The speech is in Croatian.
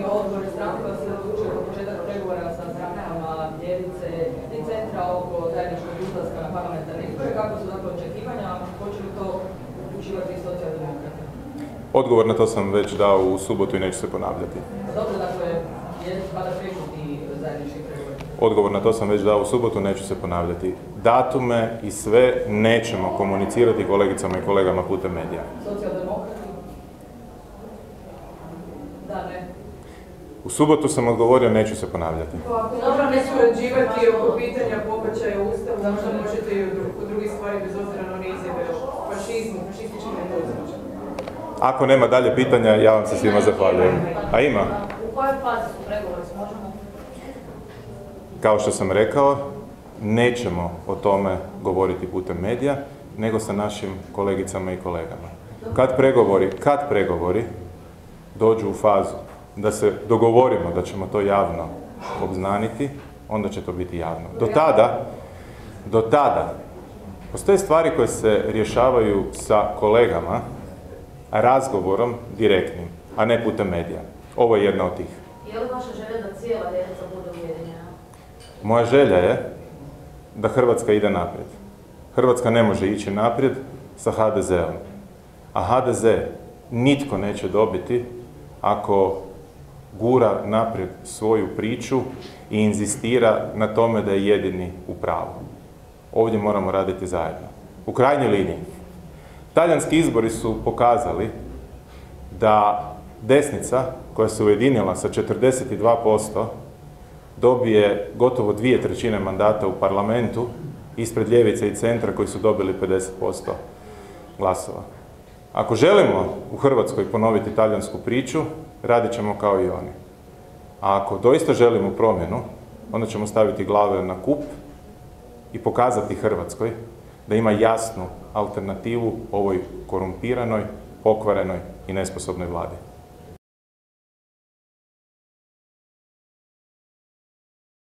i odbor stranka se odlučio od početak pregovora sa strankama Ljevice i Centra oko zajedničkog izlaska na parlamentarne izbore. Kako su dakle očekivanja, hoće li to uključivati i socijaldemokrati? Odgovor na to sam već dao u subotu i neću se ponavljati. Dobro, dakle, je spada prešuti zajednički pregovor. Odgovor na to sam već dao u subotu, neću se ponavljati. Datume i sve nećemo komunicirati kolegicama i kolegama putem medija. Socijaldemokrati? Da, ne. U subotu sam odgovorio, neću se ponavljati. Dobro, ne surađivati oko pitanja pobačaja u Ustavu, zašto možete i u drugih stvari bez obzira na one izjave o fašizmu, fašističkim nedozvođenju? Ako nema dalje pitanja, ja vam se svima zahvaljujem. A ima? U kojoj fazi su pregovori? Možemo? Kao što sam rekao, nećemo o tome govoriti putem medija, nego sa našim kolegicama i kolegama. Kad pregovori dođu u fazu da se dogovorimo da ćemo to javno obznaniti, onda će to biti javno. Do tada, postoje stvari koje se rješavaju sa kolegama, razgovorom direktnim, a ne putem medija. Ovo je jedna od tih. Je li vaša želja da cijela Ljevica bude ujedinjena? Moja želja je da Hrvatska ide naprijed. Hrvatska ne može ići naprijed sa HDZ-om. A HDZ nitko neće dobiti ako gura naprijed svoju priču i inzistira na tome da je jedini u pravu. Ovdje moramo raditi zajedno. U krajnjoj liniji, talijanski izbori su pokazali da desnica koja se ujedinila sa 42% dobije gotovo 2/3 mandata u parlamentu ispred Ljevice i Centra koji su dobili 50% glasova. Ako želimo u Hrvatskoj ponoviti talijansku priču, radit ćemo kao i oni. A ako doista želimo promjenu, onda ćemo staviti glave na kup i pokazati Hrvatskoj da ima jasnu alternativu ovoj korumpiranoj, pokvarenoj i nesposobnoj vladi.